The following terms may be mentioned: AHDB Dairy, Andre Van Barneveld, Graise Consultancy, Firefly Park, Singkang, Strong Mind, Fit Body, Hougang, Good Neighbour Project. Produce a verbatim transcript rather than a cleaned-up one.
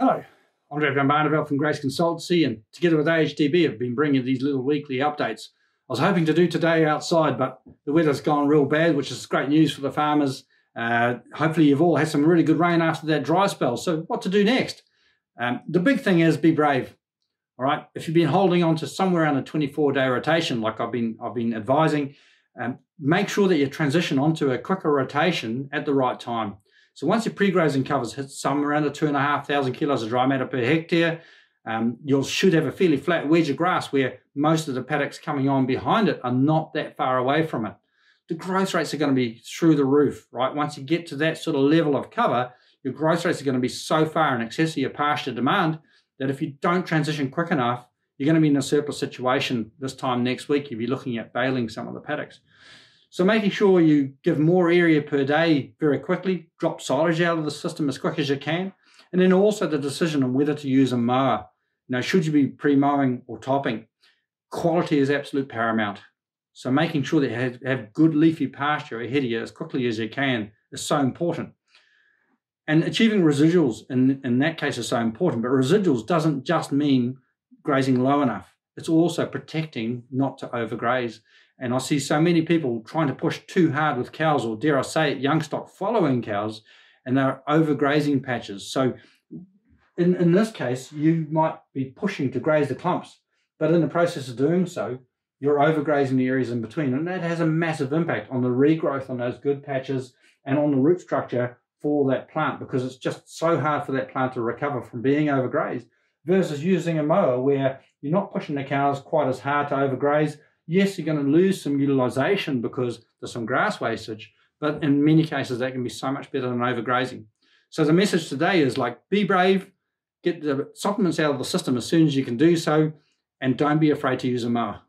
Hello, Andre Van Barneveld from Graise Consultancy, and together with A H D B have been bringing these little weekly updates. I was hoping to do today outside, but the weather's gone real bad, which is great news for the farmers. Uh, hopefully you've all had some really good rain after that dry spell, so what to do next? Um, the big thing is be brave, all right? If you've been holding on to somewhere on a twenty-four day rotation, like I've been, I've been advising, um, make sure that you transition onto a quicker rotation at the right time. So once your pre-grazing covers hit somewhere around the two and a half thousand kilos of dry matter per hectare, um, you should have a fairly flat wedge of grass where most of the paddocks coming on behind it are not that far away from it. The growth rates are going to be through the roof, right? Once you get to that sort of level of cover, your growth rates are going to be so far in excess of your pasture demand that if you don't transition quick enough, you're going to be in a surplus situation this time next week. You'll be looking at baling some of the paddocks. So making sure you give more area per day very quickly, drop silage out of the system as quick as you can, and then also the decision on whether to use a mower. Now, should you be pre-mowing or topping? Quality is absolute paramount. So making sure that you have, have good leafy pasture ahead of you as quickly as you can is so important. And achieving residuals in, in that case is so important, but residuals doesn't just mean grazing low enough. It's also protecting not to overgraze. And I see so many people trying to push too hard with cows, or dare I say it, young stock following cows, and they're overgrazing patches. So in, in this case, you might be pushing to graze the clumps, but in the process of doing so, you're overgrazing the areas in between. And that has a massive impact on the regrowth on those good patches and on the root structure for that plant, because it's just so hard for that plant to recover from being overgrazed versus using a mower where you're not pushing the cows quite as hard to overgraze. Yes, you're going to lose some utilisation because there's some grass wastage, but in many cases that can be so much better than overgrazing. So the message today is, like, be brave, get the supplements out of the system as soon as you can do so, and don't be afraid to use a mower.